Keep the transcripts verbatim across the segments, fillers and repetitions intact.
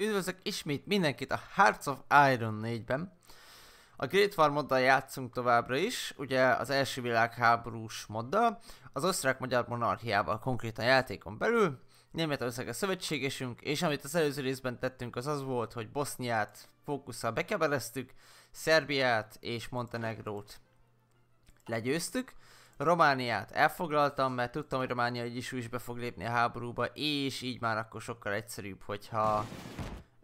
Üdvözlök ismét mindenkit a Hearts of Iron négyben. A Great War moddal játszunk továbbra is, ugye az első világháborús moddal, az Osztrák-Magyar Monarchiával konkrétan játékon belül. Németország a szövetségesünk, és amit az előző részben tettünk az az volt, hogy Boszniát fókusszal bekebeleztük, Szerbiát és Montenegrót legyőztük. Romániát elfoglaltam, mert tudtam, hogy Románia így is, is be fog lépni a háborúba, és így már akkor sokkal egyszerűbb, hogyha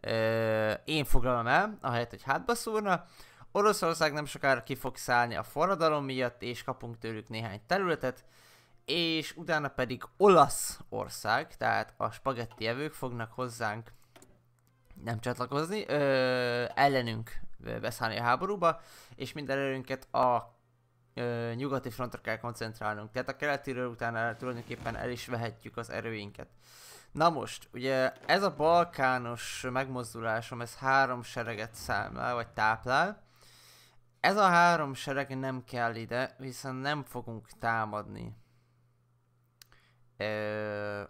ö, én foglalom el, ahelyett, hogy hátba szúrna. Oroszország nem sokára ki fog szállni a forradalom miatt, és kapunk tőlük néhány területet, és utána pedig Olaszország, tehát a spagetti evők fognak hozzánk nem csatlakozni, ö, ellenünk beszállni a háborúba, és minden erőnket a Ö, nyugati frontra kell koncentrálnunk, tehát a keletiről utána tulajdonképpen el is vehetjük az erőinket. Na most, ugye ez a balkános megmozdulásom, ez három sereget számlál, vagy táplál. Ez a három sereg nem kell ide, hiszen nem fogunk támadni. Ö,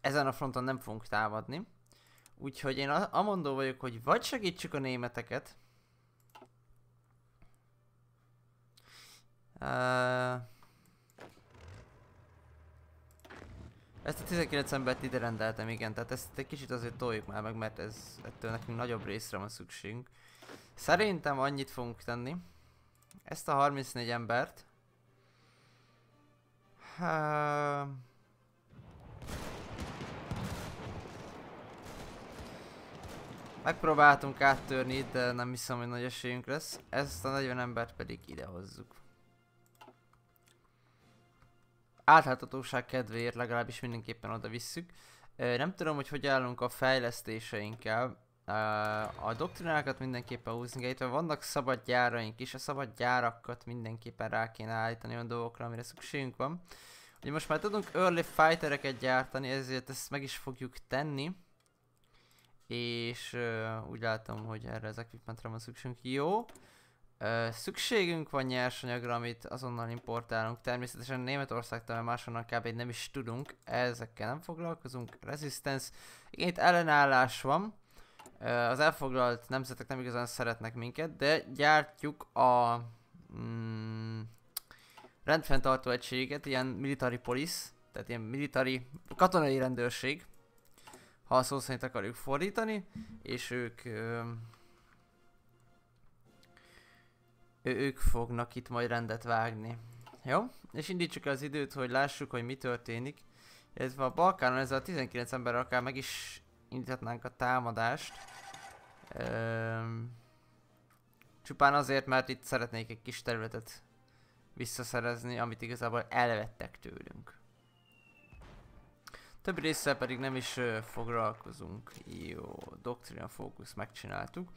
ezen a fronton nem fogunk támadni. Úgyhogy én amondó vagyok, hogy vagy segítsük a németeket, ezt a tizenkilenc embert ide rendeltem, igen, tehát ezt egy kicsit azért toljuk már meg, mert ez, ettől nekünk nagyobb részre van szükségünk. Szerintem annyit fogunk tenni. Ezt a harmincnégy embert. Há... Megpróbáltunk áttörni, de nem hiszem, hogy nagy esélyünk lesz. Ezt a negyven embert pedig ide hozzuk. Átláthatóság kedvéért legalábbis mindenképpen oda visszük. Nem tudom, hogy hogy állunk a fejlesztéseinkkel. A doktrinákat mindenképpen húzni, illetve vannak szabad gyáraink is, a szabad gyárakat mindenképpen rá kéne állítani olyan dolgokra, amire szükségünk van. Ugye most már tudunk early fightereket gyártani, ezért ezt meg is fogjuk tenni. És úgy látom, hogy erre az equipmentre van szükségünk. Jó. Szükségünk van nyersanyagra, amit azonnal importálunk. Természetesen Németországtól, mert máshonnan kb. Nem is tudunk. Ezekkel nem foglalkozunk. Resistance. Igen, itt ellenállás van. Az elfoglalt nemzetek nem igazán szeretnek minket, de gyártjuk a mm, rendfenntartó egységet, ilyen Military Police, tehát ilyen military, katonai rendőrség, ha a szó szerint akarjuk fordítani, és ők... Ő, ők fognak itt majd rendet vágni. Jó? És indítsuk el az időt, hogy lássuk, hogy mi történik. Illetve a Balkánon ezzel a tizenkilenc emberrel akár meg is indíthatnánk a támadást. Üm, csupán azért, mert itt szeretnék egy kis területet visszaszerezni, amit igazából elvettek tőlünk. Több résszel pedig nem is uh, foglalkozunk. Jó, Doctrine Focus megcsináltuk.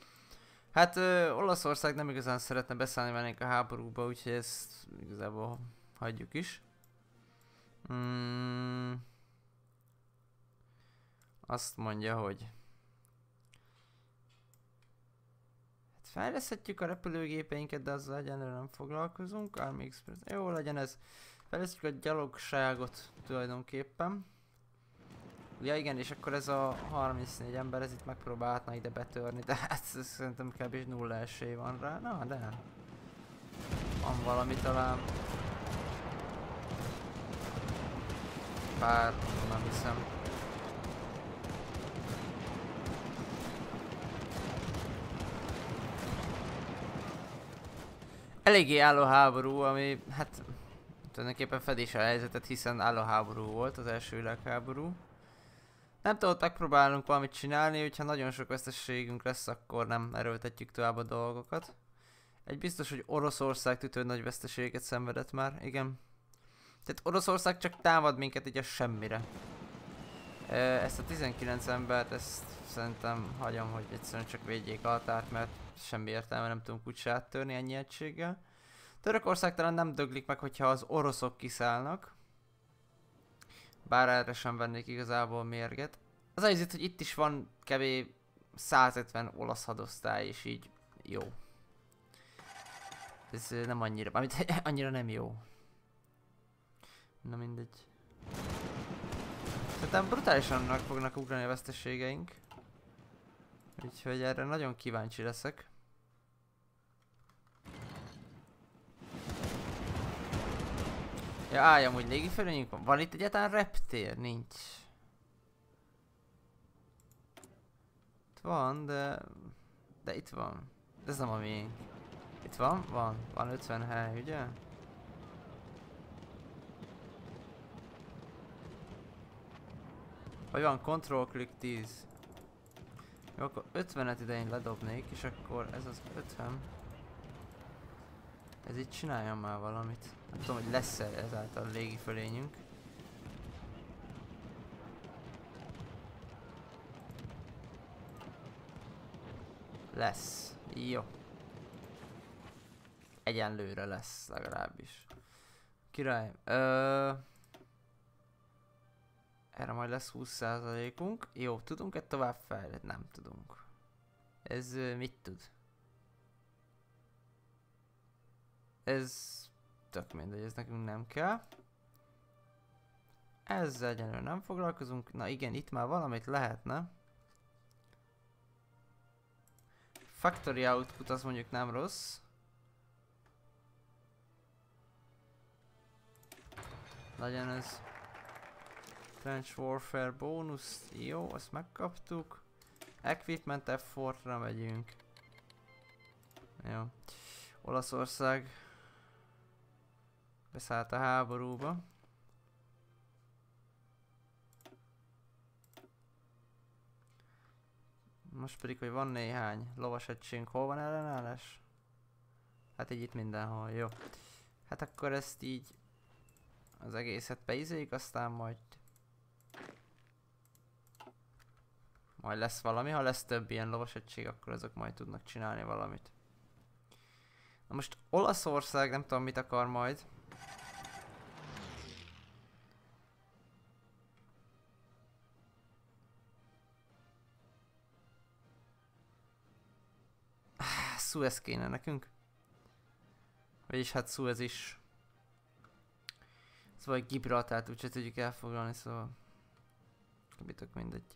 Hát ö, Olaszország nem igazán szeretne beszállni velünk a háborúba, úgyhogy ezt igazából hagyjuk is. Mm. Azt mondja, hogy... Hát fejleszthetjük a repülőgépeinket, de azzal egyenlőre nem foglalkozunk. Army Express. Jó, legyen ez. Fejlesztjük a gyalogságot tulajdonképpen. Ja igen, és akkor ez a harmincnégy ember, ez itt megpróbálhatna ide betörni, de hát szerintem kb. Nulla esély van rá. Na, de van valami talán. Bár nem hiszem. Eléggé álló háború, ami hát tulajdonképpen fedés a helyzetet, hiszen álló háború volt az első világháború. Nem tudom, megpróbálunk valamit csinálni, hogyha nagyon sok veszteségünk lesz, akkor nem erőltetjük tovább a dolgokat. Egy biztos, hogy Oroszország tütő nagy veszteséget szenvedett már, igen. Tehát Oroszország csak támad minket így a semmire. Ezt a tizenkilenc embert, ezt szerintem hagyom, hogy egyszerűen csak védjék a határt, mert semmi értelme nem tudunk úgy se áttörni ennyi egységgel. Törökország talán nem döglik meg, hogyha az oroszok kiszállnak. Bár erre sem vennék igazából mérget. Az az itt, hogy itt is van kb. százötven olasz hadosztály, és így jó. Ez nem annyira, amit annyira nem jó. Na mindegy. Szerintem brutálisan fognak ugrani a veszteségeink. Úgyhogy erre nagyon kíváncsi leszek. Ja, álljam, hogy légifelőnyünk van. Van itt egyáltalán reptér? Nincs. Itt van, de... De itt van. De ez nem a miénk. Itt van? Van. Van ötven hely, ugye? Vagy van Control Click tíz. Jó, akkor ötvenet idején ledobnék, és akkor ez az ötven. Ez így csináljam már valamit. Nem tudom, hogy lesz-e ezáltal a légifölényünk. Lesz. Jó. Egyenlőre lesz legalábbis. Király. Ö... Erre majd lesz húsz százalékunk. Jó, tudunk-e tovább fejlődni? Nem tudunk. Ez mit tud? Ez tök mindegy, ez nekünk nem kell. Ezzel egyenlően nem foglalkozunk. Na igen, itt már valamit lehetne. Factory Output az mondjuk nem rossz. Legyen ez. Trench Warfare bónusz. Jó, azt megkaptuk. Equipment Effortra megyünk. Jó. Olaszország beszállt a háborúba. Most pedig, hogy van néhány lovasegységünk, hol van ellenállás? Hát így itt mindenhol, jó. Hát akkor ezt így az egészet beizéljük, aztán majd... Majd lesz valami, ha lesz több ilyen lovasegység, akkor azok majd tudnak csinálni valamit. Na most Olaszország nem tudom mit akar majd. Suez kéne nekünk. Vagyis hát Suez is. Szóval Gibraltárt úgyse tudjuk elfoglalni, szóval... Bitok mindegy.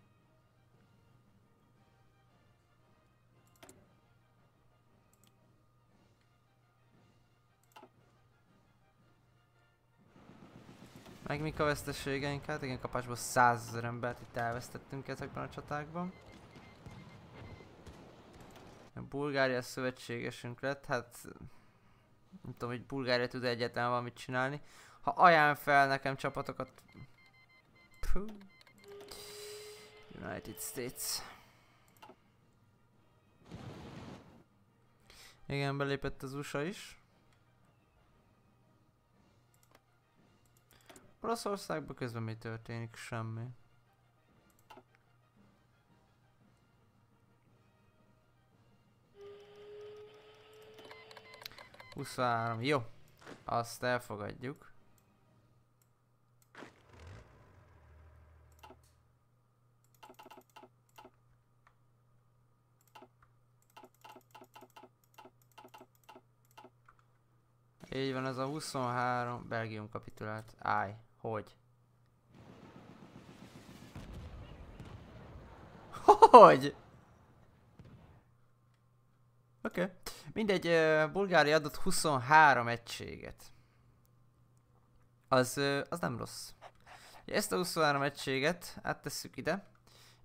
Meg mik a veszteségeink? Hát igen, kapásból százezer embert itt elvesztettünk ezekben a csatákban. A Bulgária szövetségesünk lett, hát... Nem tudom, hogy Bulgária tud egyáltalán valamit csinálni. Ha ajánl fel nekem csapatokat... Puh. United States. Igen, belépett az u es á is. Oroszországban közben mi történik? Semmi. huszonhárom. Jó. Azt elfogadjuk. Így van, ez a huszonhárom. Belgium kapitulált. Állj. Hogy? Hogy? Oké. Okay. Mindegy, uh, Bulgária adott huszonhárom egységet. Az, uh, az nem rossz. Ezt a huszonhárom egységet áttesszük ide.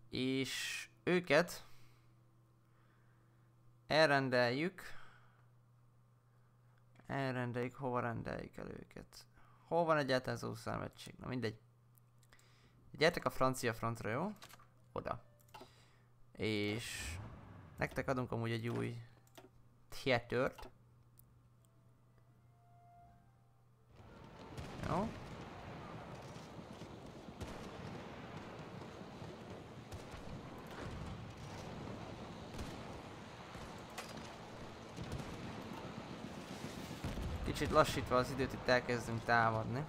És őket elrendeljük. Elrendeljük, hova rendeljük el őket? Hol van egyáltalán az huszonhárom egység? Na mindegy. Gyertek a francia frontra, jó? Oda. És... Nektek adunk amúgy egy új... Theatert. Jó. Kicsit lassítva az időt, itt elkezdünk támadni.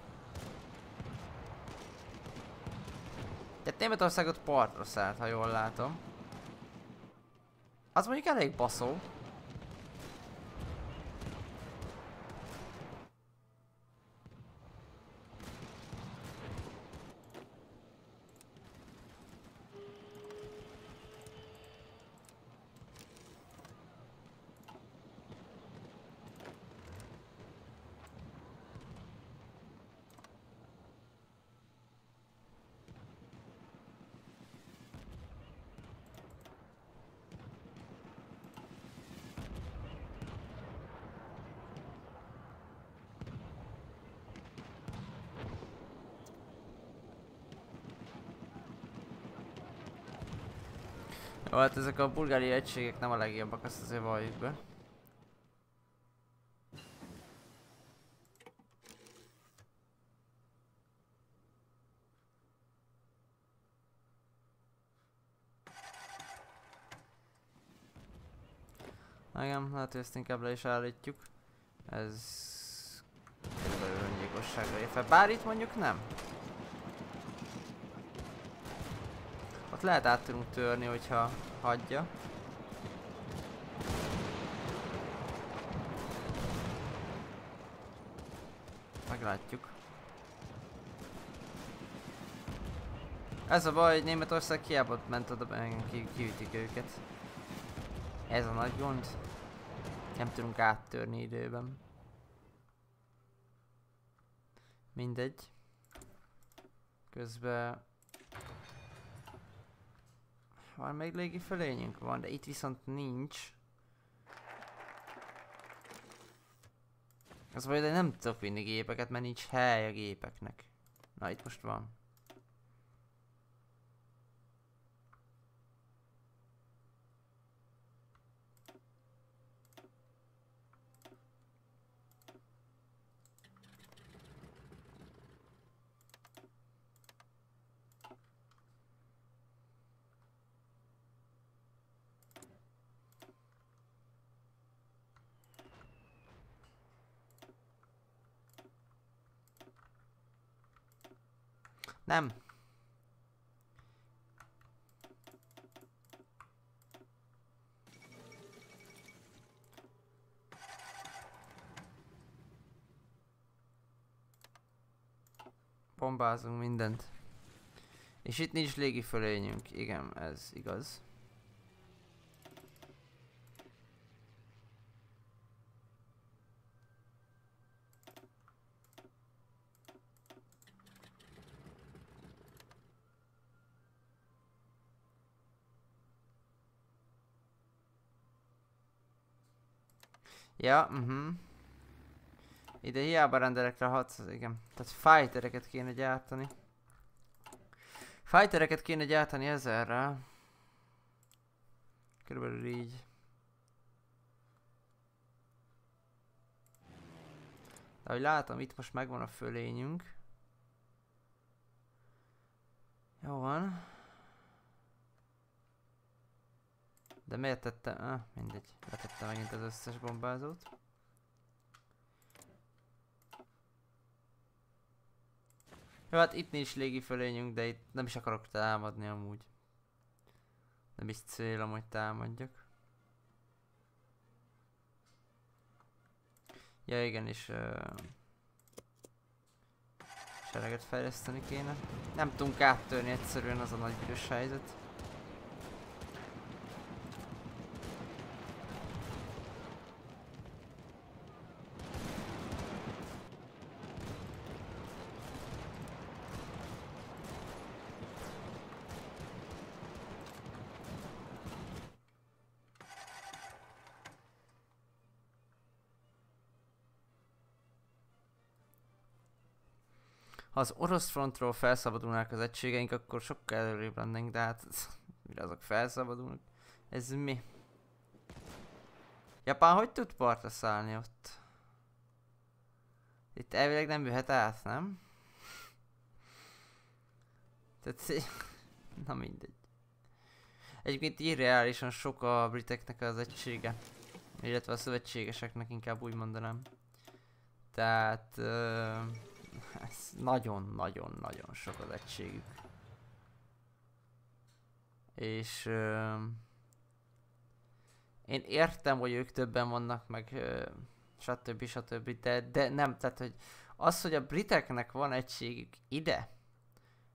Tehát Németországot partra szállt, ha jól látom. Az mondjuk elég baszó. Jó, hát ezek a bulgári egységek nem a legjobbak, azt azért valljuk be. Igen, hát ezt inkább le is állítjuk. Ez... körülbelül öngyilkosságra ér fel. Bár itt mondjuk nem. Ott lehet át tudunk törni, hogyha hagyja. Meglátjuk. Ez a baj, hogy Németország hiába ment oda, kiütik őket. Ez a nagy gond. Nem tudunk áttörni időben. Mindegy. Közben... van még légi fölényünk? Van, de itt viszont nincs. Az vagy, de nem tudok vinni gépeket, mert nincs hely a gépeknek. Na, itt most van. Nem. Bombázunk mindent. És itt nincs légifölényünk. Igen, ez igaz. Ja, mhm. Uh-huh. Ide hiába rendelek rá hatszáz, igen. Tehát fightereket kéne gyártani. Fightereket kéne gyártani ezerrel. Körülbelül így. De ahogy látom, itt most megvan a fölényünk. Jó van. De miért tettem? Ah, mindegy. Letettem megint az összes bombázót. Jó, hát itt nincs légifölényünk, de itt nem is akarok támadni amúgy. Nem is célom, hogy támadjak. Ja, igen, és... Uh, sereget fejleszteni kéne. Nem tudunk áttörni egyszerűen, az a nagy büdös helyzet. Ha az orosz frontról felszabadulnák az egységeink, akkor sokkal előrébb lennénk, de hát mire azok felszabadulnak? Ez mi? Japán hogy tud partra szállni ott? Itt elvileg nem jöhet át, nem? Tehát... na mindegy. Egyébként irreálisan sok a briteknek az egysége. Illetve a szövetségeseknek, inkább úgy mondanám. Tehát... Uh... ez nagyon-nagyon-nagyon sok az egységük. És... Euh, én értem, hogy ők többen vannak, meg euh, stb. stb. De, de nem, tehát hogy az, hogy a briteknek van egységük ide,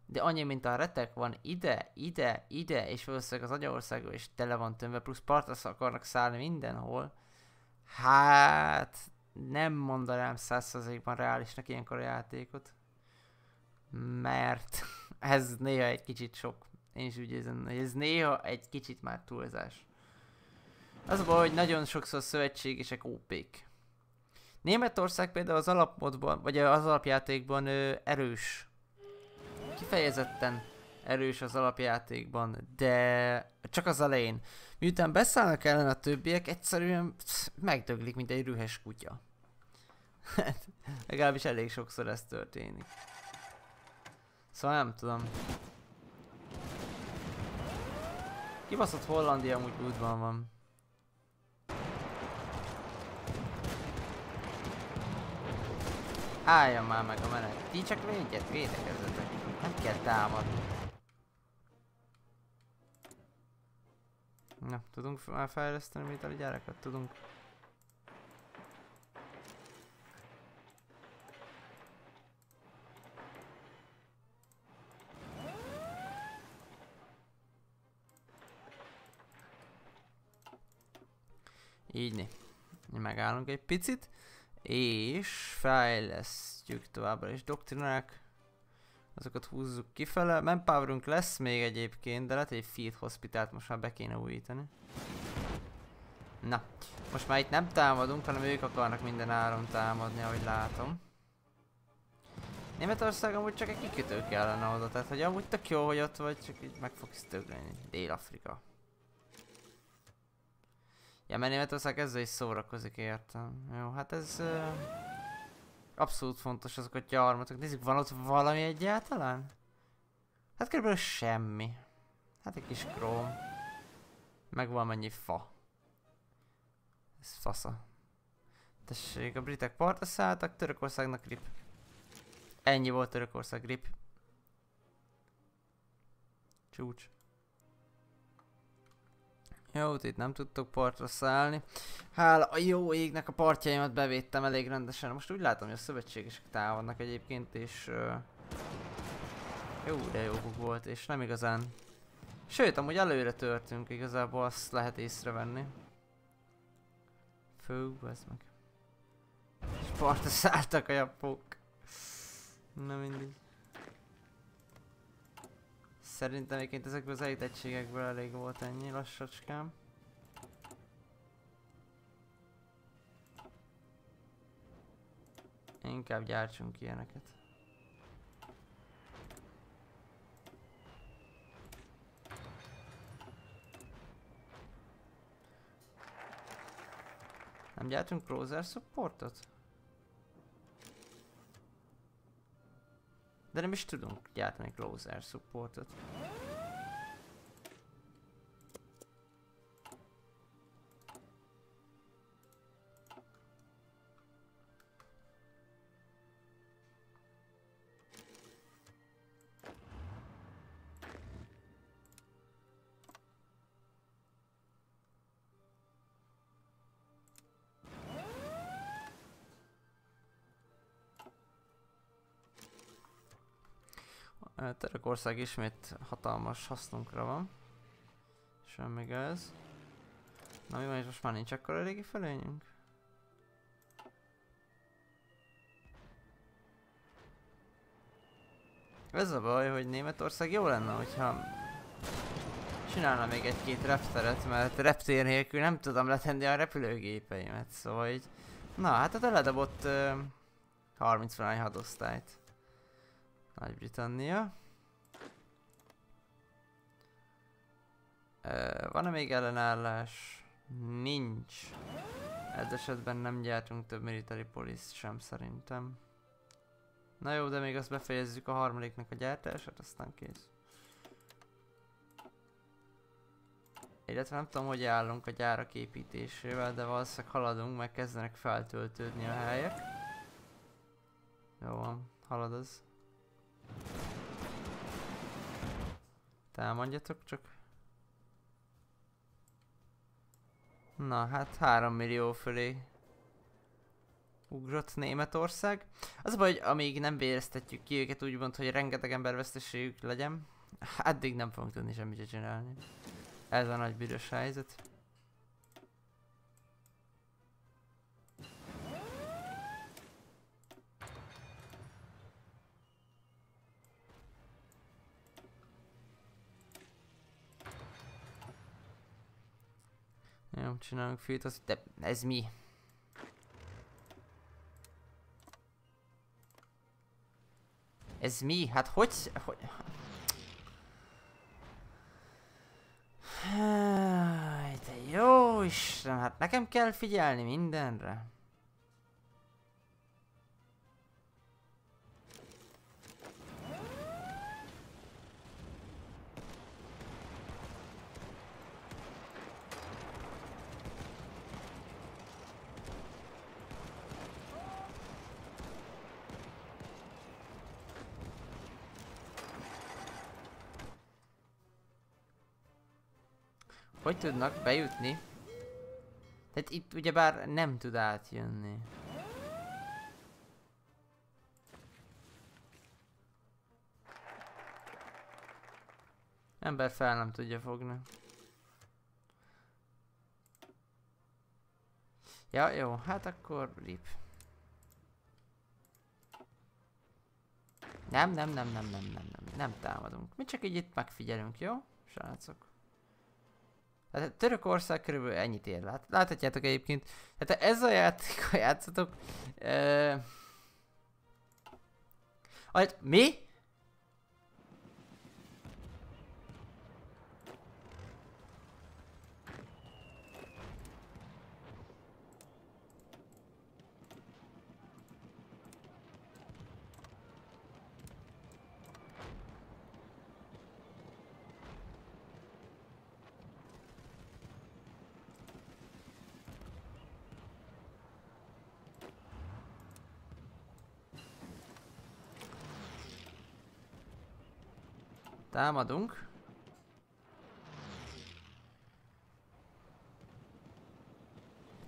de annyi, mint a retek van ide, ide, ide, és valószínűleg az anyaországban is tele van tömve, plusz partra akarnak szállni mindenhol. Hát... nem mondanám száz százalékban reálisnak ilyenkor a játékot, mert ez néha egy kicsit sok. Én is úgy érzem, hogy ez néha egy kicsit már túlzás. Az a baj, hogy nagyon sokszor szövetségesek ó pék. Németország például az alapmodban, vagy az alapjátékban ő, erős. Kifejezetten erős az alapjátékban, de csak az elején. Miután beszállnak ellen a többiek, egyszerűen pff, megdöglik, mint egy rühes kutya. Hát, legalábbis elég sokszor ez történik. Szóval nem tudom. Kibaszott Hollandia amúgy útban van. Álljon már meg a menet. Ti csak védjet, védekezzetek. Nem kell támadni. Na, tudunk már fejleszteni militari gyárakat? Tudunk. Így né. Megállunk egy picit. És fejlesztjük továbbra is doktrinák. Azokat húzzuk kifele. Manpowerünk lesz még egyébként, de lehet egy Field Hospitalt most már be kéne újítani. Na, most már itt nem támadunk, hanem ők akarnak minden áron támadni, ahogy látom. Németország amúgy csak egy kikötő kellene oda, tehát hogy amúgy tök jó, hogy ott vagy, csak így meg fogsz tögleni. Dél-Afrika. Ja, mert Németország ezzel is szórakozik, értem. Jó, hát ez uh, abszolút fontos azok a gyarmatok. Nézzük, van ott valami egyáltalán? Hát körülbelül semmi. Hát egy kis króm. Meg van mennyi fa. Ez fasza. Tessék, a britek partra szálltak, Törökországnak grip. Ennyi volt Törökország grip. Csúcs. Jó, itt nem tudtok partra szállni. Hála a jó égnek a partjaimat bevédtem elég rendesen. Most úgy látom, hogy a szövetségesek támadnak egyébként, és... Uh, jó, de jó bug volt, és nem igazán... Sőt, amúgy előre törtünk, igazából azt lehet észrevenni. Fú, ez meg... És partra szálltak a japók. Na mindig. Szerintem egyébként ezekből az elitettségekből elég volt ennyi, lassacskám. Inkább gyártsunk ilyeneket. Nem gyártunk closer supportot? De nem is tudunk gyártani closer supportot. Törökország ismét hatalmas hasznunkra van. Semmi gáz. Na mi van, és most már nincs akkora régi felényünk? Ez a baj, hogy Németország jó lenne, hogyha csinálna még egy-két repteret, mert reptér nélkül nem tudom letenni a repülőgépeimet, szóval így... Na, hát ott eledobott uh, harminc-valány hadosztályt. Nagy-Britannia. Van-e még ellenállás? Nincs. Ez esetben nem gyártunk több Military Police sem szerintem. Na jó, de még azt befejezzük a harmadiknak a gyártását, aztán kész. Illetve nem tudom, hogy állunk a gyárak építésével, de valószínűleg haladunk, meg kezdenek feltöltődni a helyek. Jó van, halad az. Támadjatok csak. Na hát három millió fölé ugrott Németország. Az a baj, hogy amíg nem véreztetjük ki őket úgymond, hogy rengeteg ember veszteségük legyen, addig nem fogunk tudni semmit csinálni. Ez a nagy büdös helyzet. Jó, csinálunk filtert, de ez mi? Ez mi? Hát hogy? hogy... hát nekem kell figyelni mindenre. Hogy tudnak bejutni? Tehát itt ugyebár nem tud átjönni. Ember fel nem tudja fogni. Ja, jó, hát akkor rip. Nem, nem, nem, nem, nem, nem, nem, nem támadunk. Mi csak így itt megfigyelünk, jó? Srácok. Tehát Törökország körülbelül ennyit ér. Lát, láthatjátok egyébként. Tehát ez a játék, ha játszatok. E... Ajt, mi? Támadunk.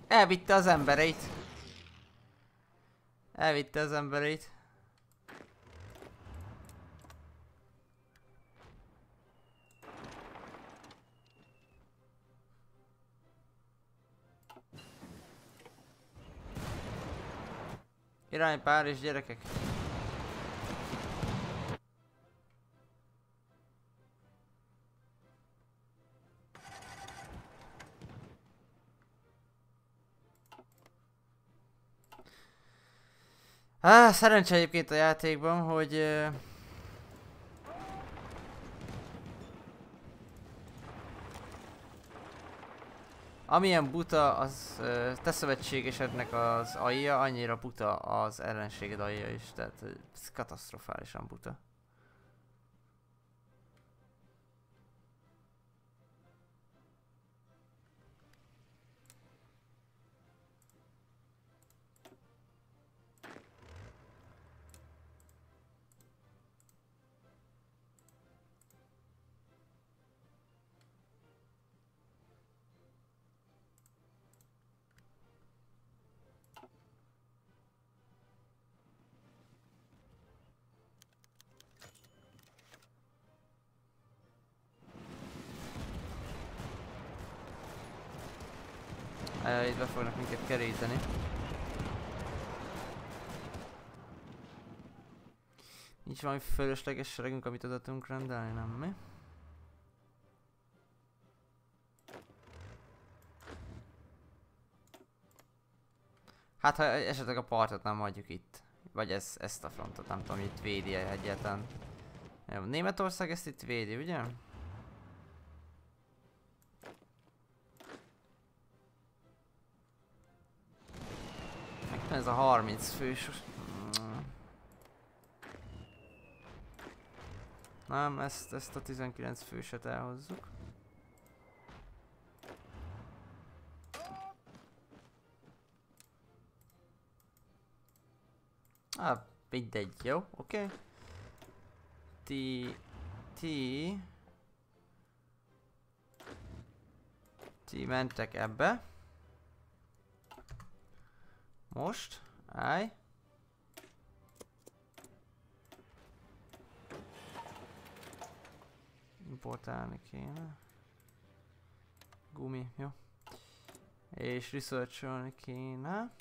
Elvitte az embereit. Elvitte az embereit. Irány Párizs, gyerekek. Ah, szerencse egyébként a játékban, hogy... Euh... amilyen buta az euh, te szövetségesednek az alja, annyira buta az ellenséged alja is. Tehát ez katasztrofálisan buta. Itt be fognak minket keríteni. Nincs valami fölösleges seregünk, amit oda tudunk rendelni, nem mi? Hát ha esetleg a partot nem hagyjuk itt. Vagy ez, ezt a frontot, nem tudom, hogy itt védi egyáltalán. Németország ezt itt védi, ugye? Ez a harminc fős. Nem, ezt, ezt a tizenkilenc főset elhozzuk. Hát, mindegy, jó, oké. Okay. Ti... Ti... Ti mentek ebbe. Most, állj! Importálni kéne. Gumi, jó. És researcholni kéne.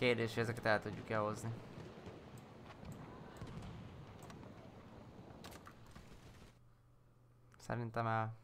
Kérdés, hogy ezeket el tudjuk-e hozni. Szerintem el.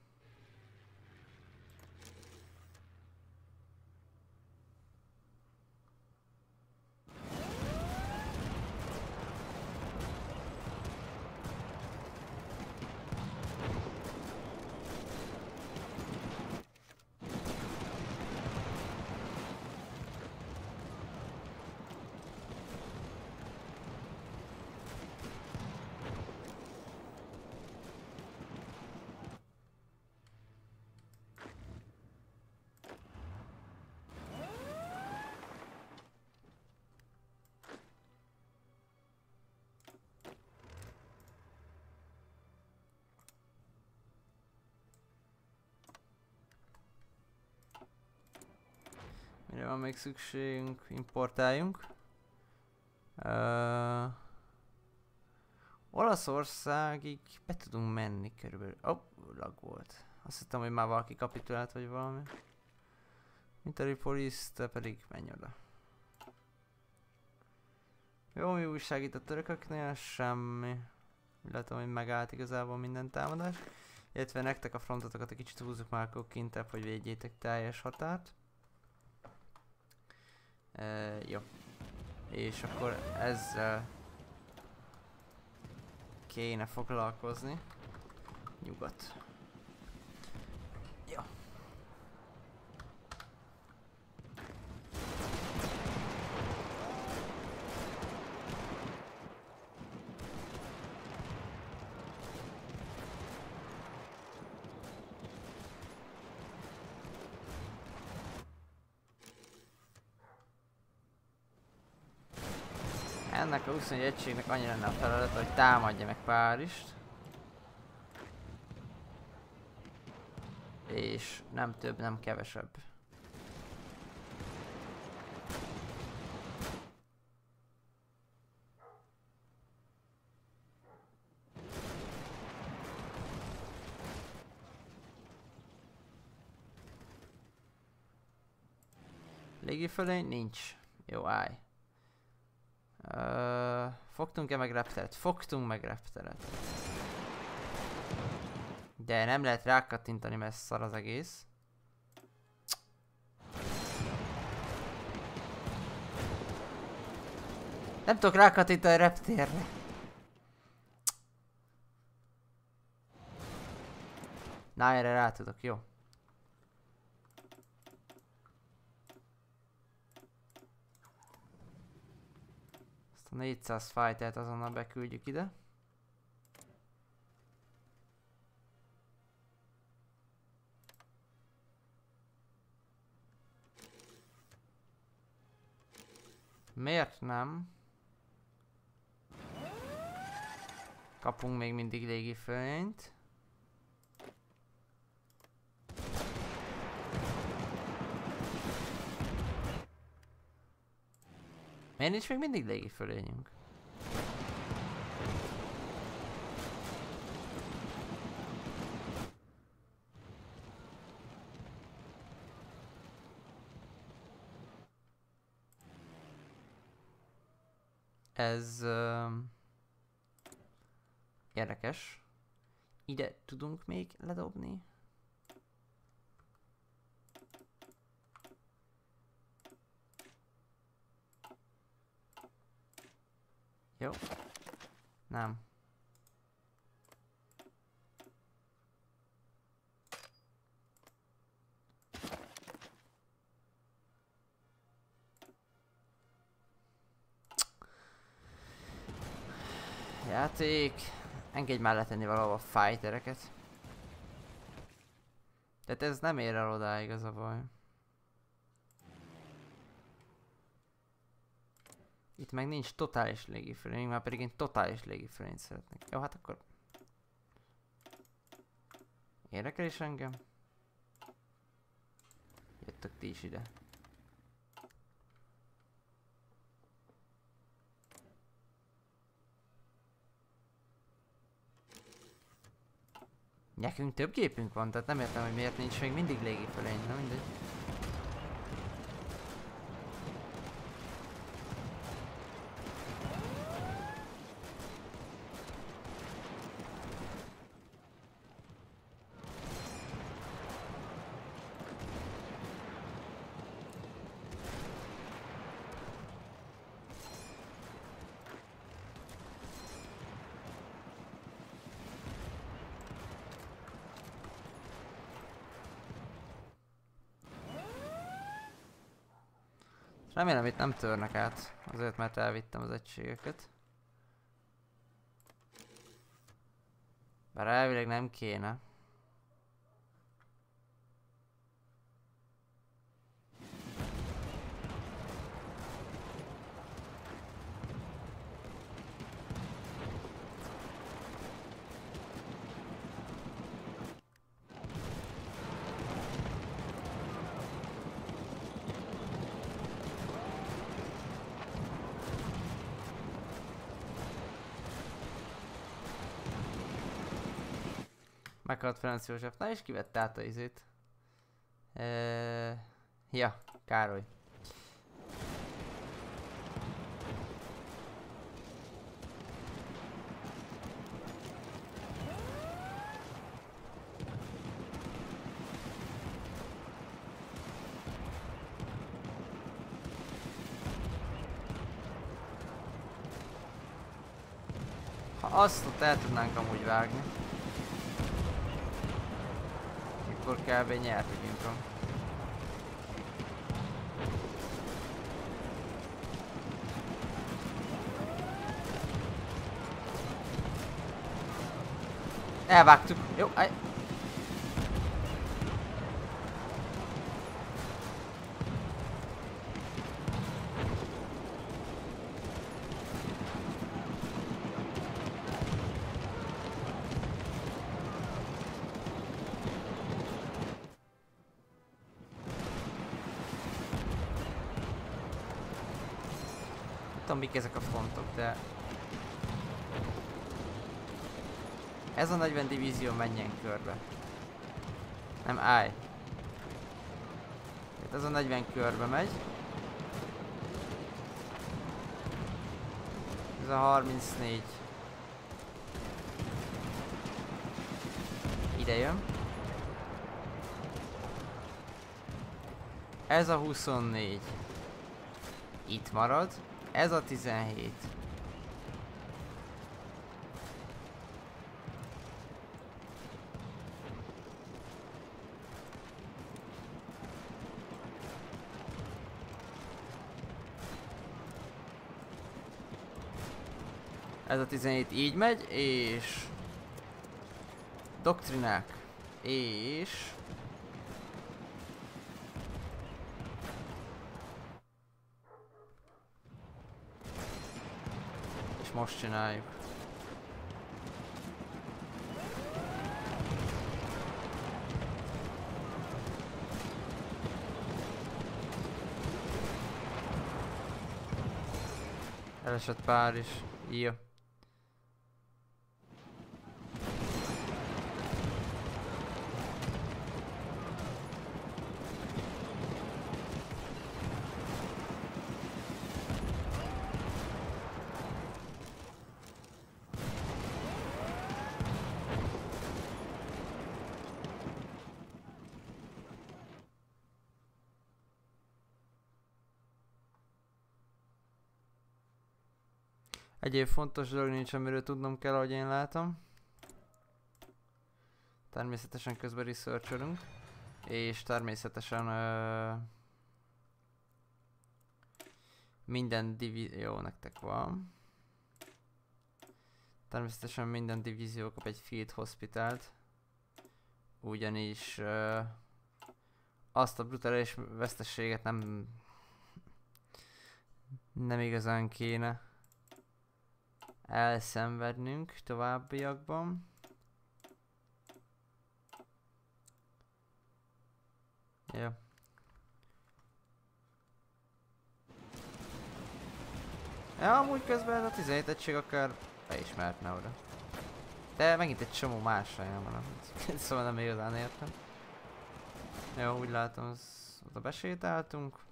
Mire van még szükségünk? Importáljunk. Uh, Olaszországig be tudunk menni körülbelül. Oh, lag volt. Azt hittem, hogy már valaki kapitulált vagy valami. Military Police, te pedig menj oda. Jó, mi újság itt a törököknél? Semmi. Látom, hogy megállt igazából minden támadás. Illetve nektek a frontotokat egy kicsit húzzuk már akkor kintebb, hogy védjétek teljes határt. Uh, jó. És akkor ezzel kéne foglalkozni. Nyugat. Jó. Ennek a huszonegy egységnek annyi lenne a feladata, hogy támadja meg Párizst. És nem több, nem kevesebb. Légifölény nincs. Jó, állj. Uh, fogtunk-e meg repteret? Fogtunk meg repteret. De nem lehet rákattintani, mert szar az egész. Nem tudok rákattintani a reptérre. Na, erre rá tudok, jó. négyszáz fightert azonnal beküldjük ide. Miért nem? Kapunk még mindig légifölényt. Miért nincs még mindig légifölényünk? Ez uh, érdekes. Ide tudunk még ledobni. Jó. Nem. Játék. Engedj már letenni valahol a fightereket. Tehát ez nem ér el odáig, az a baj. Itt meg nincs totális légifölény, már pedig én totális légifölényt szeretnék. Jó, hát akkor... Érdekel is engem? Jöttök ti is ide. Nekünk több gépünk van, tehát nem értem, hogy miért nincs még mindig légifölény, na mindegy. Remélem itt nem törnek át, azért mert elvittem az egységeket. Bár elvileg nem kéne. Meghalt Ferenc József. Na és kivette át a izét. Eee... Ja, Károly. Ha azt ott el tudnánk amúgy vágni. Akkor kb. Nyertük intron. Elvágtuk. Jó, állj. Nem tudom, mik ezek a fontok, de ez a negyven divízió menjen körbe. Nem, állj. Hát ez a negyven körbe megy. Ez a harmincnégy. Ide jön. Ez a huszonnégy. Itt marad. Ez a tizenhét. Ez a tizenhét így megy, és... doktrinák. És... most csináljuk. Elesett Párizs. Jó. Egyéb fontos dolog nincs, amiről tudnom kell, ahogy én látom. Természetesen közben research-olunk. És természetesen uh, minden divízió nektek van. Természetesen minden divízió kap egy Field Hospitalt. Ugyanis uh, azt a brutális vesztességet nem, nem igazán kéne elszenvednünk továbbiakban. Jó. Ja, amúgy közben a tizenhét egység akár beismertne oda. De megint egy csomó más helyen van, szóval nem igazán értem. Jó, úgy látom, az oda besétáltunk.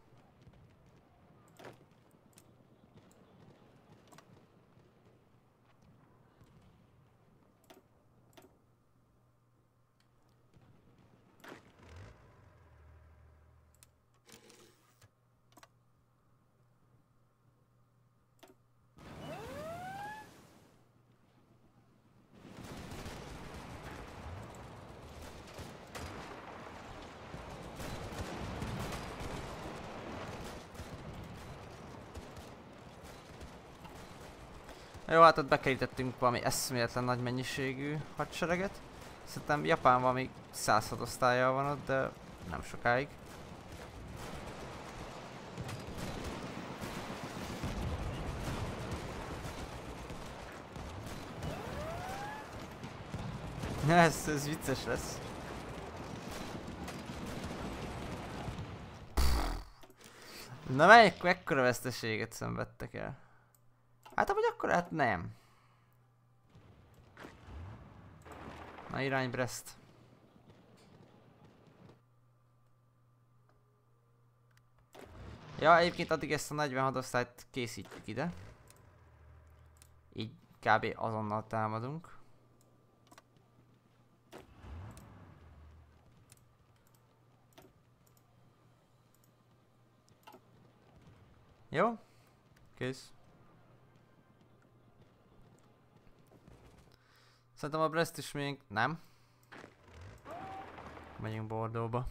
Jó, hát ott bekerítettünk valami eszméletlen nagy mennyiségű hadsereget. Szerintem Japán valami száz hat osztályjal van ott, de nem sokáig. Ez, ez vicces lesz. Na melyik, mekkora veszteséget szenvedtek el? Hát amúgy akkor hát nem. Na irány Brest. Ja, egyébként addig ezt a negyvenhat osztályt készítjük ide. Így kb. Azonnal támadunk. Jó, kész. Szerintem a Brest is még nem. Megyünk Bordóba.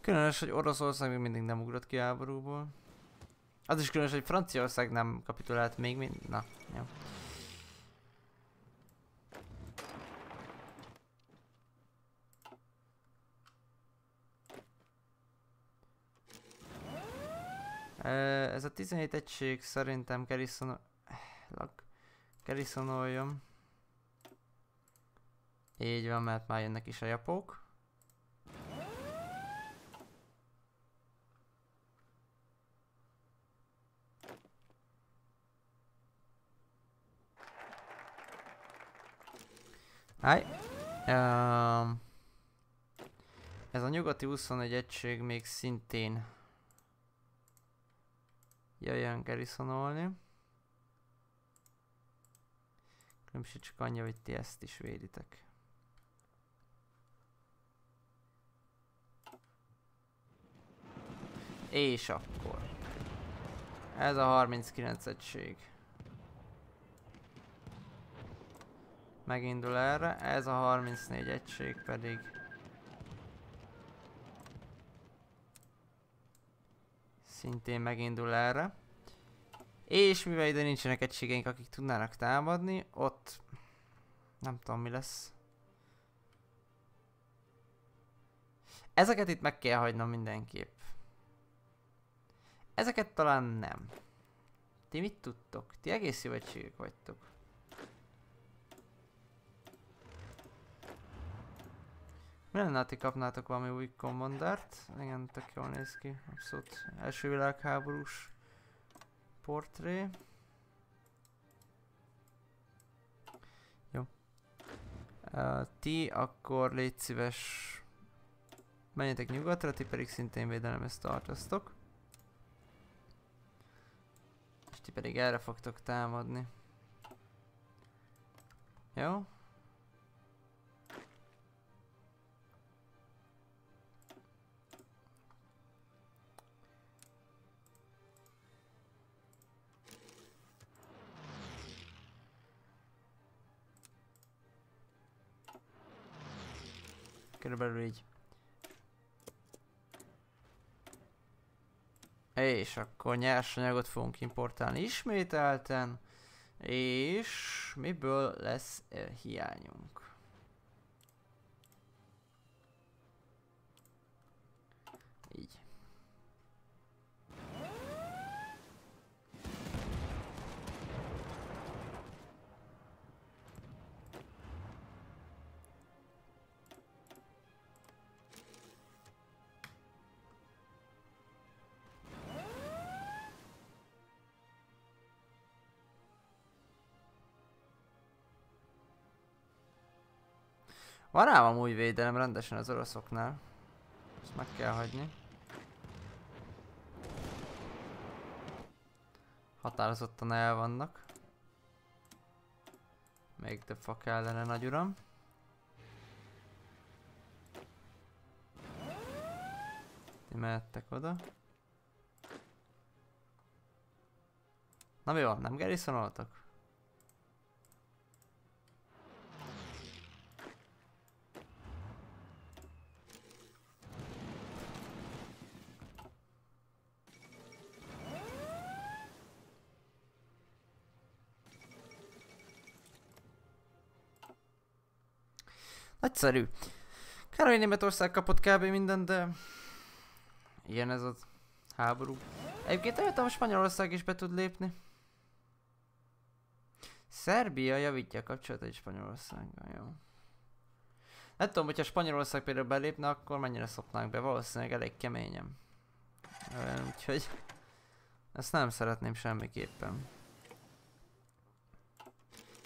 Különös, hogy Oroszország még mindig nem ugrott ki háborúból. Az is különös, hogy Franciaország nem kapitulált még mind. Na, jó. Ez a tizenhét egység szerintem keriszonoljon. Így van, mert már jönnek is a japók. Háj! Um, ez a nyugati huszonegy egység még szintén jöjjön geriszonolni. Különbség csak annyi, hogy ti ezt is véditek. És akkor ez a harminckilenc egység megindul erre, ez a harmincnégy egység pedig szintén megindul erre. És mivel ide nincsenek egységeink, akik tudnának támadni, ott nem tudom mi lesz. Ezeket itt meg kell hagynom mindenképp. Ezeket talán nem. Ti mit tudtok? Ti egész jó egységek vagytok. Mi lenne, ha ti kapnátok valami új kommandárt? Igen, tök jól néz ki. Abszolút első világháborús portré. Jó. Uh, ti akkor légy szíves, menjetek nyugatra, ti pedig szintén védelemhez tartoztok. És ti pedig erre fogtok támadni. Jó. Körülbelül így. És akkor nyersanyagot fogunk importálni ismételten. És miből lesz hiányunk? Így. Van rám amúgy védelem rendesen az oroszoknál. Ezt meg kell hagyni. Határozottan el vannak. Még több fa kellene, nagy uram. Ti mehettek oda. Na mi van, nem geriszonoltak? Nagyszerű. Kár, hogy Németország kapott kb. Mindent, de... ilyen ez a háború. Egyébként eljöttem, Spanyolország is be tud lépni. Szerbia javítja a kapcsolatait Spanyolországgal, jó. Nem tudom, hogyha Spanyolország például belépne, akkor mennyire szopnánk be, valószínűleg elég keményen. Úgyhogy... ezt nem szeretném semmiképpen.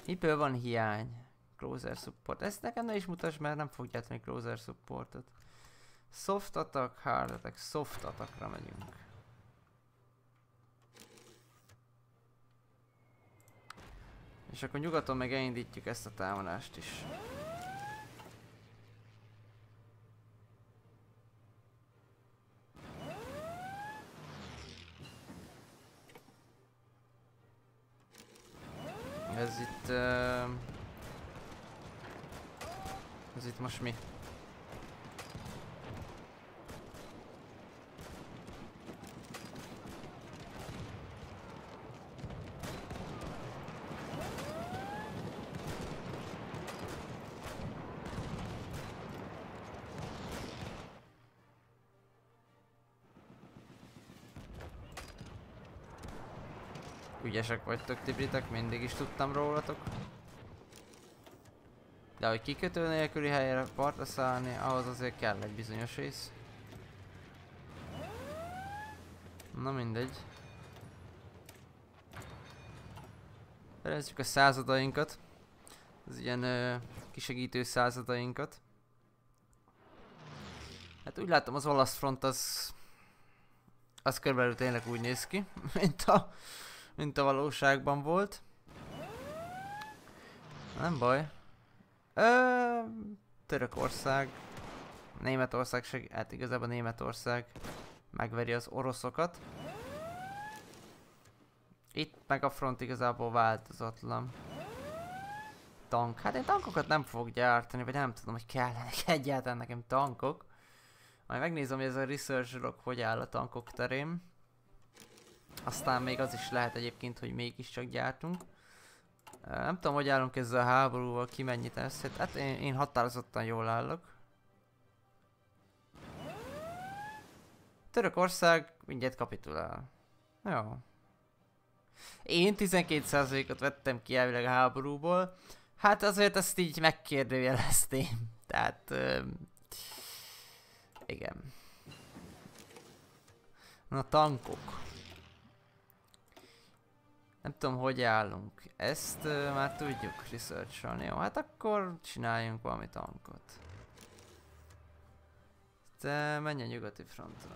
Miből van hiány? Closer support. Ezt nekem ne is mutasd, mert nem fogják még closer supportot. Soft attack, hard attack, soft attackra megyünk. És akkor nyugaton meg elindítjuk ezt a támadást is. Ez itt... Uh, ez itt most mi? Ügyesek vagytok ti britek, mindig is tudtam rólatok. De hogy kikötő nélküli helyre partra szállni, ahhoz azért kell egy bizonyos rész. Na mindegy. Ferezzük a századainkat. Az ilyen ö, kisegítő századainkat. Hát úgy látom, az olasz front az... az körülbelül tényleg úgy néz ki, mint a... mint a valóságban volt. Nem baj. Ö, Törökország. Németország segít. Hát igazából Németország megveri az oroszokat. Itt meg a front igazából változatlan. Tank. Hát én tankokat nem fogok gyártani, vagy nem tudom, hogy kellenek egyáltalán nekem tankok. Majd megnézem, hogy ez a research log hogy áll a tankok terén. Aztán még az is lehet egyébként, hogy mégiscsak gyártunk. Nem tudom, hogy állunk ezzel a háborúval, ki mennyit ezt. Hát én, én határozottan jól állok. Törökország mindjárt kapitulál. Jó. Én tizenkét százalékot vettem ki elvileg a háborúból. Hát azért ezt így megkérdőjeleztém. Tehát... Euh, igen. Na, tankok. Nem tudom, hogy állunk. Ezt uh, már tudjuk research-olni. Jó, hát akkor csináljunk valami tankot. Te menj a nyugati frontra.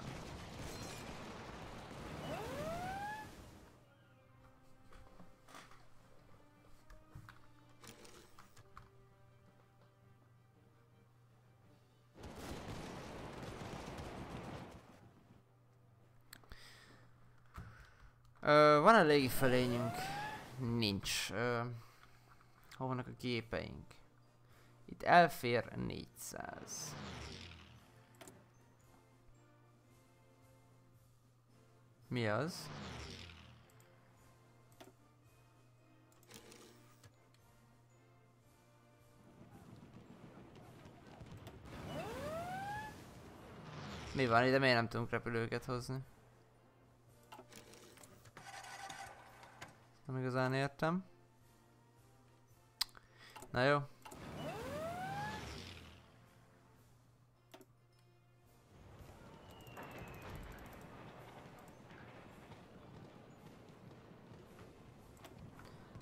Ö, van-e légifölényünk? Nincs. Ö, hol vannak a gépeink? Itt elfér négyszáz. Mi az? Mi van ide? Miért nem tudunk repülőket hozni? Nem igazán értem. Na jó.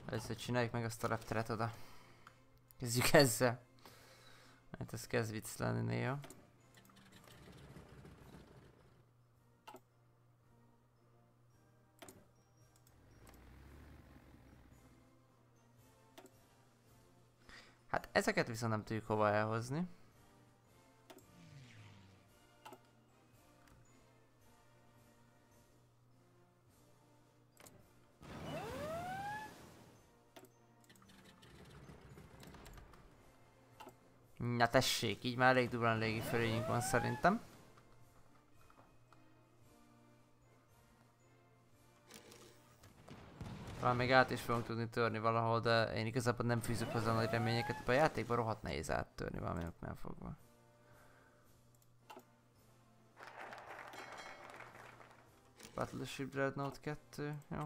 Először csináljuk meg azt a repteret oda. Kezdjük ezzel. Hát ez kezd vicc lenni néha. Hát ezeket viszont nem tudjuk hova elhozni. Na tessék, így már elég durván légifölényünk van szerintem. Talán még át is fogunk tudni törni valahol, de én igazából nem fűzök hozzá nagy reményeket. A játékban rohadt nehéz áttörni valamilyen fogva. Battleship Dreadnought kettő, jó.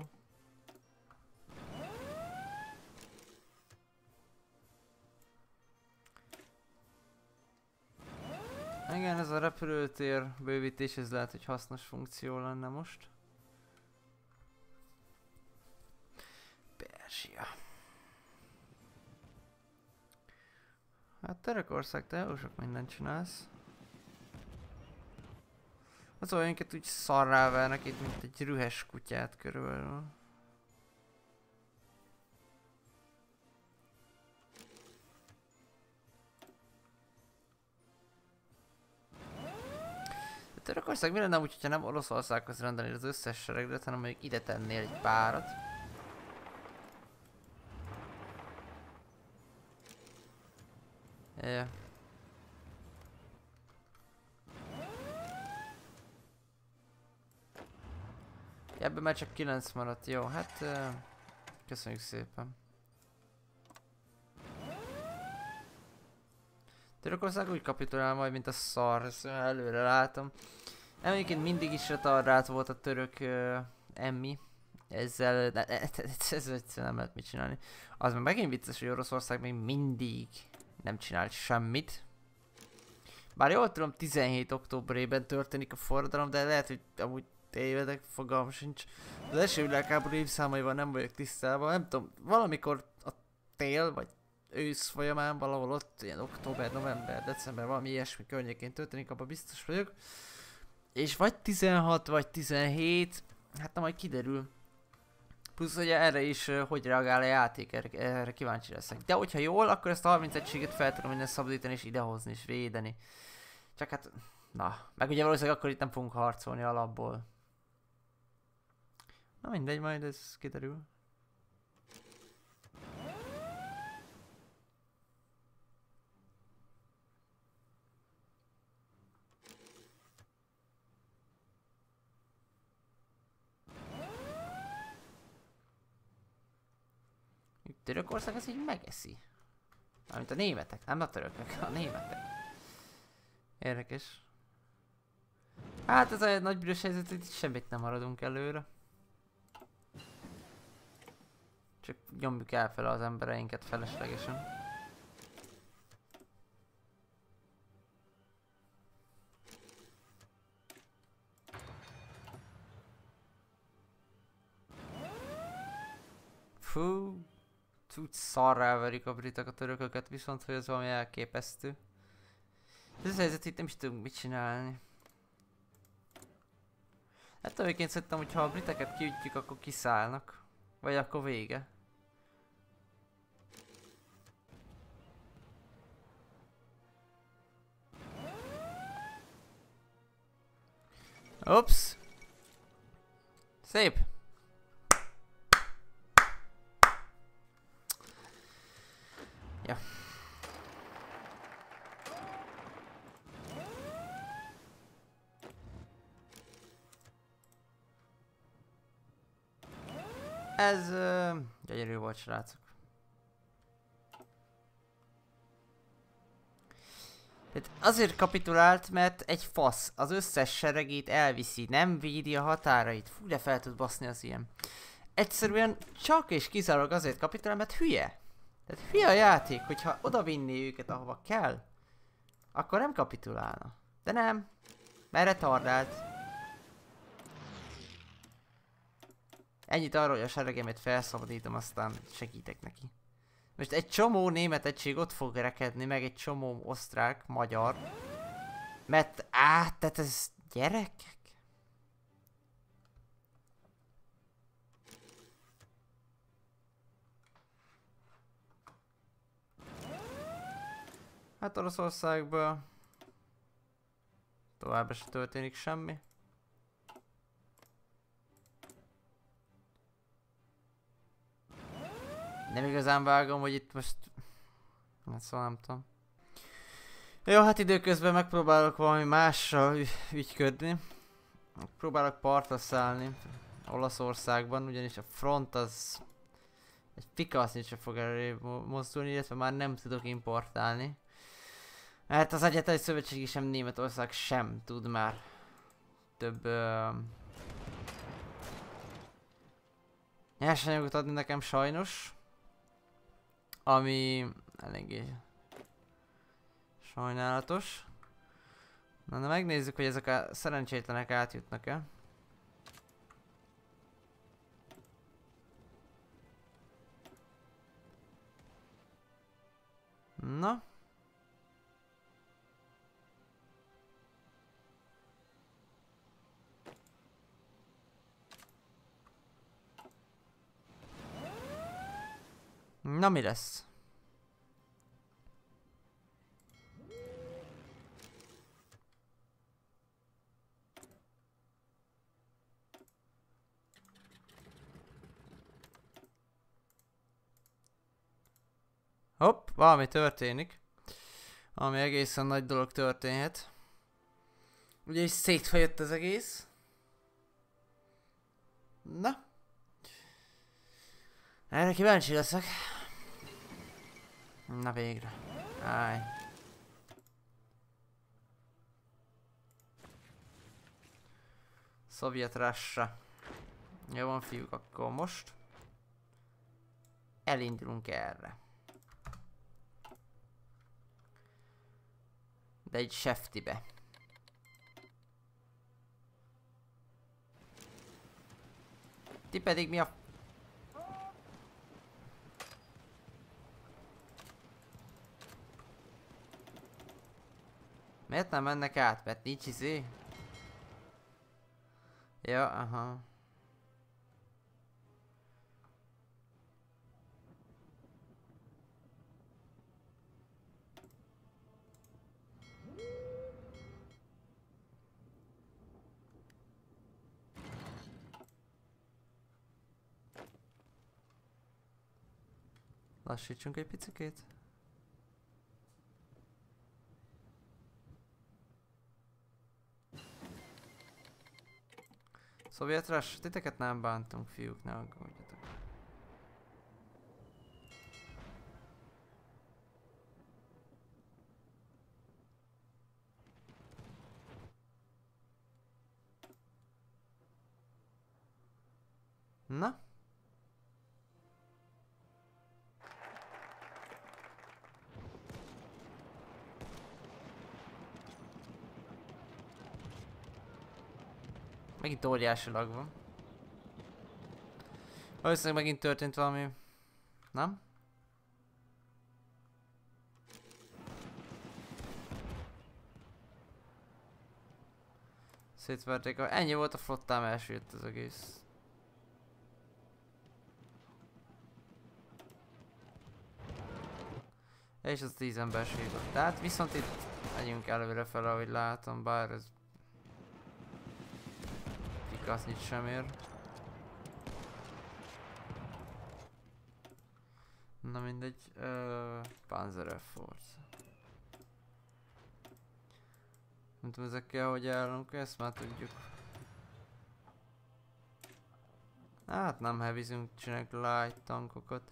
Igen, ez a repülőtér bővítés, ez lehet, hogy hasznos funkció lenne most. Perzsia. Hát Törökország, te jó sok mindent csinálsz. Az olyanket úgy szarrá vernek itt, mint egy rühes kutyát körülbelül. Törökország mi lenne úgy, hogyha nem Oroszországhoz rendelnéd az összes seregdet, hanem mondjuk ide tennél egy párat. Yeah. Ja, ebben már csak kilenc maradt, jó, hát uh, köszönjük szépen. Törökország úgy kapitulál majd, mint a szar, ezt előre látom. Egyébként mindig is retardált volt a török uh, emmi. Ezzel ne, ne, ezzel egyszerűen nem lehet mit csinálni. Az meg megint vicces, hogy Oroszország még mindig nem csinál semmit. Bár jól tudom, tizenhét októberében történik a forradalom, de lehet, hogy amúgy tévedek, fogalmam sincs. Az első világháború évszámaival nem vagyok tisztában, nem tudom, valamikor a tél vagy ősz folyamán, valahol ott ilyen október, november, december, valami ilyesmi környékén történik, abban biztos vagyok. És vagy tizenhat vagy tizenhét, hát na majd kiderül. Plusz ugye erre is, hogy reagál a játék, erre, erre kíváncsi leszek. De hogyha jól, akkor ezt a harminc egységet fel tudom innen szabadítani és idehozni és védeni. Csak hát, na, meg ugye valószínűleg akkor itt nem fogunk harcolni alapból. Na mindegy, majd ez kiderül. Törökország ezt így megeszi. Mármint a németek, nem a törökök, a németek. Érdekes. Hát ez a nagy bűnös helyzet, itt semmit nem haladunk előre. Csak nyomjuk elfele az embereinket feleslegesen. Fú. Úgy szarrá verik a britek a törököket, viszont hogy ez valami elképesztő. Ez a helyzet, itt nem is tudunk mit csinálni. Hát tulajdonképpen szerintem, hogy ha a briteket kiütjük, akkor kiszállnak. Vagy akkor vége. Ups! Szép! Ja. Ez uh, gyönyörű volt, srácok. Tehát azért kapitulált, mert egy fasz az összes seregét elviszi, nem védi a határait. Fú, de fel tud baszni az ilyen. Egyszerűen csak és kizárólag azért kapitulál, mert hülye. Tehát hülye a játék, hogyha oda vinné őket ahova kell, akkor nem kapitulálna. De nem, mert retardált. Ennyit arról, hogy a seregemet felszabadítom, aztán segítek neki. Most egy csomó német egység ott fog rekedni, meg egy csomó osztrák, magyar. Mert á, tehát ez gyerekek? Hát Oroszországból továbbra se történik semmi. Nem igazán vágom, hogy itt most... Hát szóval nem tudom. Jó, hát időközben megpróbálok valami mással ügyködni. Próbálok partra szállni Olaszországban, ugyanis a front az egy pikasznyi sem fog előre mozdulni, illetve már nem tudok importálni. Hát az egyetlen szövetségi sem, Németország sem tud már több ö... nyersanyagot adni nekem sajnos, ami eléggé sajnálatos. Na, de megnézzük, hogy ezek a szerencsétlenek átjutnak-e. Na. Na, mi lesz? Hopp, valami történik. Ami egészen nagy dolog történhet. Ugye is szétfejött az egész. Na. Erre kíváncsi leszek. Na végre. Állj. Szovjet Russia. Jó van, fiúk, akkor most elindulunk erre. De egy seftibe. Ti pedig mi a... Miért nem mennek át? Mert nincs izé? Ja, aha. Lassítsunk egy picikét. Szovjet Russia, titeket nem bántunk, fiúk, ne aggódjatok. Na? Megint óriási lag van. Valószínűleg megint történt valami... Nem? Szétverték a... Ennyi volt a flottám, elsőjött az egész. És az tíz ember sírt. Tehát viszont itt megyünk előre fel, ahogy látom, bár ez... Azt nincs sem ér. Na mindegy, uh, Panzerforce. Nem tudom, ezekkel hogy állunk, ezt már tudjuk. Hát nem hevizünk, csináljuk light tankokat.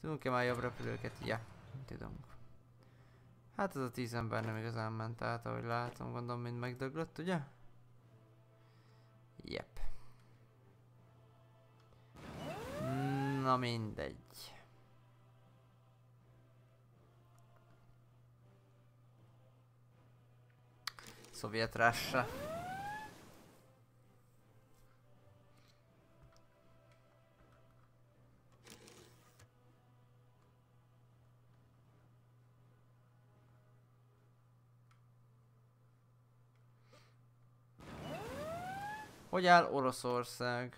Tudunk-e már jobb repülőket? Ja, tudunk. Hát ez a tíz ember nem igazán ment át, ahogy látom, gondolom mind megdöglött, ugye? Jep. Na mindegy. Szovjet Russia. Hogy áll Oroszország?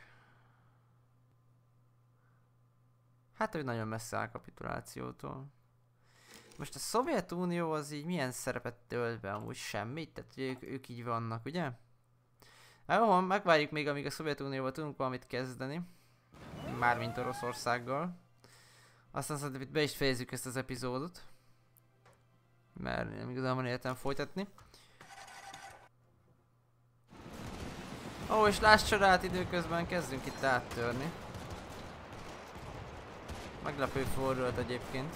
Hát, hogy nagyon messze áll kapitulációtól. Most a Szovjetunió az így milyen szerepet tölt be? Amúgy semmit? Tehát ugye ők, ők így vannak, ugye? Jó, megvárjuk még, amíg a Szovjetunióval tudunk valamit kezdeni. Mármint Oroszországgal. Aztán szerintem itt be is fejezzük ezt az epizódot. Mert nem igazán van értelme folytatni. Ó, és láss csodát, időközben kezdünk itt áttörni. Meglepő fordulat egyébként.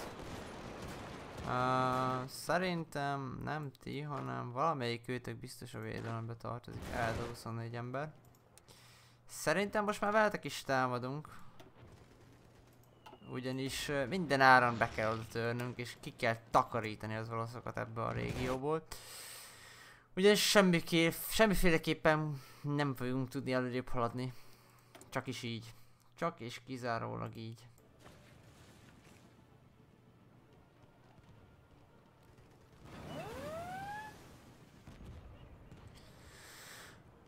Uh, szerintem nem ti, hanem valamelyik őtök biztos a védelembe tartozik. Ez a huszonnégy ember. Szerintem most már veletek is támadunk. Ugyanis uh, minden áron be kell oda törnünk, és ki kell takarítani az olaszokat ebbe a régióból. Ugyanis semmiképp, semmiféleképpen nem fogunk tudni előrébb haladni. Csak is így. Csak és kizárólag így.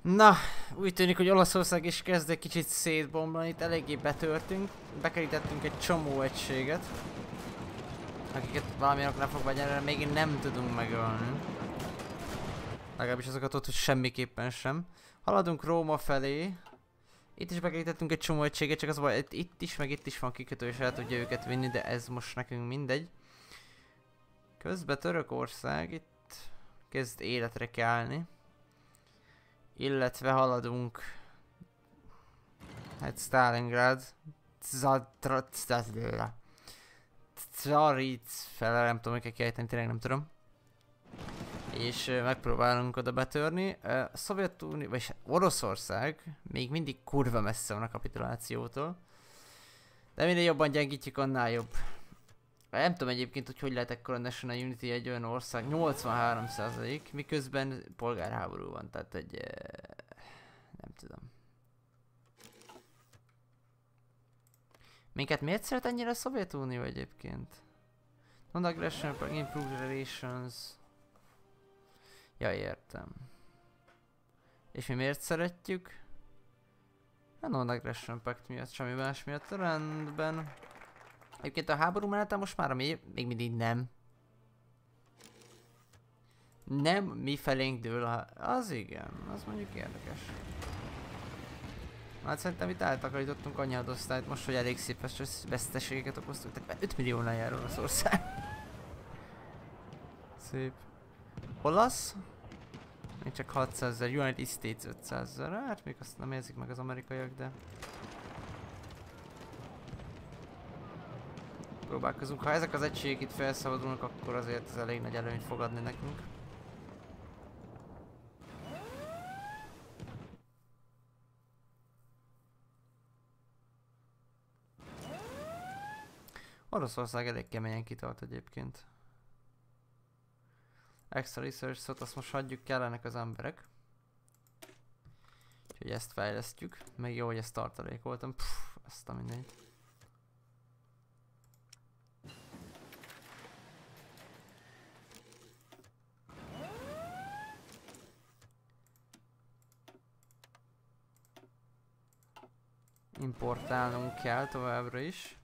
Na, úgy tűnik, hogy Olaszország is kezd egy kicsit szétbomlani, itt eléggé betörtünk, bekerítettünk egy csomó egységet, akiket valamilyen oknál fogva egyelőre még nem tudunk megölni. Legalábbis azokat ott, hogy semmiképpen sem. Haladunk Róma felé, itt is bekerítettünk egy csomó egységet, csak az baj, itt is, meg itt is van kikötő, és el tudja őket vinni, de ez most nekünk mindegy. Közben Törökország itt kezd életre kelni. Illetve haladunk, hát Sztálingrád, Czaric fel, nem tudom, hogy kell kiejteni, tényleg nem tudom. És uh, megpróbálunk oda betörni. Uh, Szovjetunió, vagy Oroszország még mindig kurva messze van a kapitulációtól. De minél jobban gyengítjük, annál jobb. Nem tudom egyébként, hogy hogy lehet ekkora National Unity egy olyan ország, nyolcvanhárom százalék, miközben polgárháború van, tehát egy... nem tudom. Minket miért szeret ennyire a Szovjetunió egyébként? Non-aggression, improved relations... Ja, értem. És mi miért szeretjük? A non-aggression pact miatt, semmi más miatt, rendben. Egyébként a háború mellett most már még, még mindig nem. Nem mi felénk dől a... Az igen, az mondjuk érdekes. Hát szerintem itt eltakarítottunk annyi hadosztályt most, hogy elég szép veszteségeket okoztunk. Tehát öt milliónál jár Olaszország. Szép. Olasz? Még csak hatszázezer, United States ötszázezer. Hát még azt nem érzik meg az amerikaiak, de... próbálkozunk. Ha ezek az egységek itt felszabadulnak, akkor azért ez elég nagy előnyt fog adni nekünk. Oroszország elég keményen kitart egyébként. Extra resource-ot azt most hagyjuk, kellenek az emberek. Úgyhogy ezt fejlesztjük. Meg jó, hogy ezt tartalékoltam. Pff, ezt a mindent. Importálnunk kell továbbra is.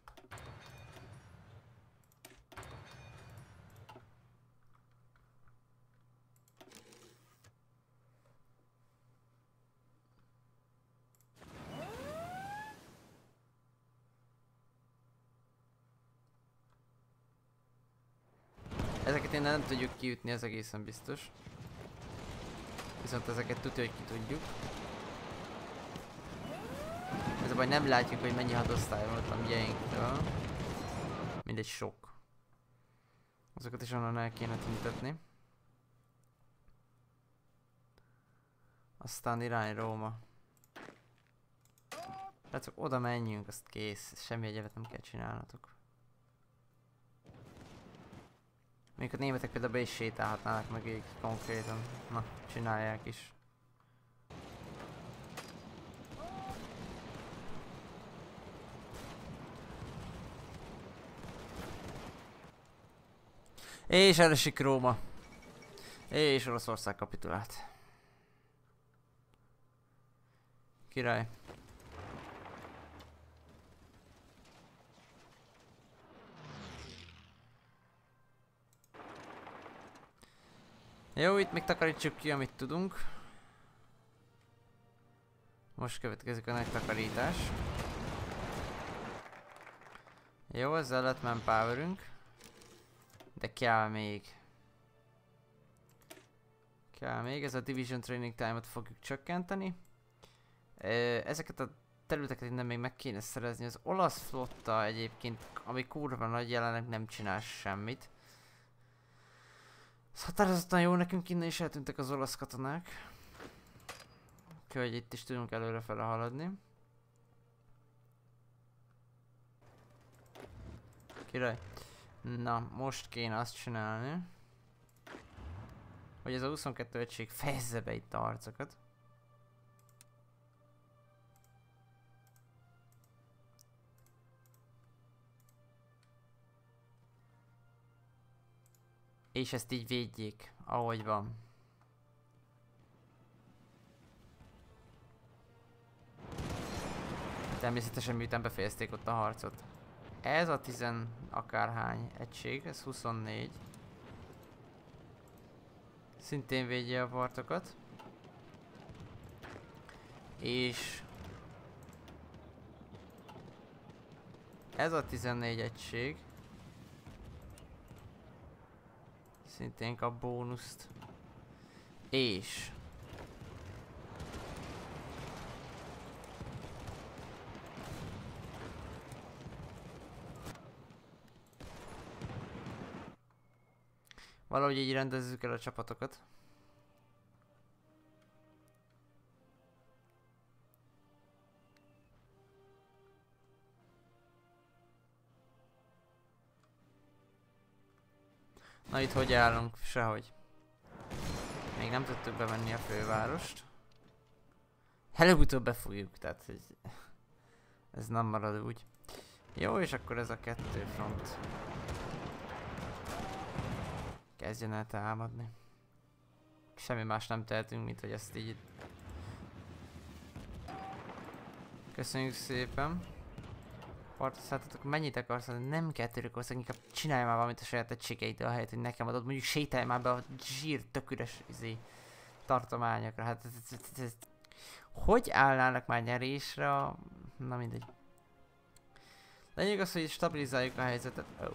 Ezeket innen nem tudjuk kiütni, ez egészen biztos. Viszont ezeket tudja, hogy ki tudjuk. Vagy nem látjuk, hogy mennyi hadosztály van ott a miénktől. Mindegy, sok. Azokat is onnan el kéne tüntetni. Aztán irány Róma. Tehát csak oda menjünk, azt kész. Semmi egyebet nem kell csinálnatok. Még a németek például be is sétálhatnának meg így konkrétan. Na, csinálják is. És elesik Róma. És Oroszország kapitulált. Király. Jó, itt még takarítsuk ki, amit tudunk. Most következik a nagy takarítás. Jó, ezzel lett manpowerünk. De kell még. Kell még, ez a Division Training Time-ot fogjuk csökkenteni. Ezeket a területeket innen még meg kéne szerezni. Az olasz flotta egyébként, ami kurva nagy, jelenleg nem csinál semmit. Ez határozottan jó, nekünk innen is eltűntek az olasz katonák. Úgyhogy itt is tudunk előrefele haladni. Király. Na, most kéne azt csinálni, hogy ez a huszonkettő egység fejezze be itt a harcokat. És ezt így védjék, ahogy van. Természetesen miután befejezték ott a harcot. Ez a tizen akárhány egység, ez huszonnégy. Szintén védje a partokat. És ez a tizennégy egység szintén kap bónuszt. És valahogy így rendezzük el a csapatokat. Na itt hogy állunk? Sehogy. Még nem tudtuk bevenni a fővárost. Előbb-utóbb befújjuk, tehát ez nem marad úgy. Jó, és akkor ez a kettő front. Kezdjen el támadni. Semmi más nem tehetünk, mint hogy ezt így... Köszönjük szépen. Partoszálltatok, mennyit akarsz adni? Nem kell Törökország, inkább csinálj már valamit a saját egységeidől, ahelyett, hogy nekem adod. Mondjuk sétálj már be a zsír tök üres izé, tartományokra. Hát ez, ez, ez, ez. Hogy állnának már nyerésre a... Na mindegy. Legyünk az, hogy stabilizáljuk a helyzetet. Oh.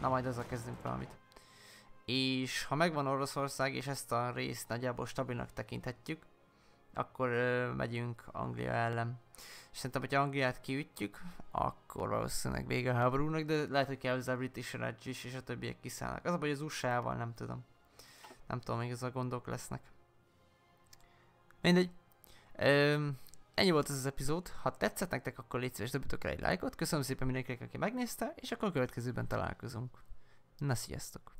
Na majd azzal kezdünk valamit. És ha megvan Oroszország, és ezt a részt nagyjából stabilnak tekinthetjük, akkor ö, megyünk Anglia ellen. És szerintem, hogyha Angliát kiütjük, akkor valószínűleg vége a háborúnak, de lehet, hogy kell hozzá a British Energy is, és a többiek kiszállnak. Az a baj, hogy az u es á-val nem tudom. Nem tudom, még ez a gondok lesznek. Mindegy. Ö, ennyi volt ez az epizód. Ha tetszett nektek, akkor légy szíves, dobjatok rá egy lájkot. Köszönöm szépen mindenkinek, aki megnézte, és akkor a következőben találkozunk. Na, sziasztok!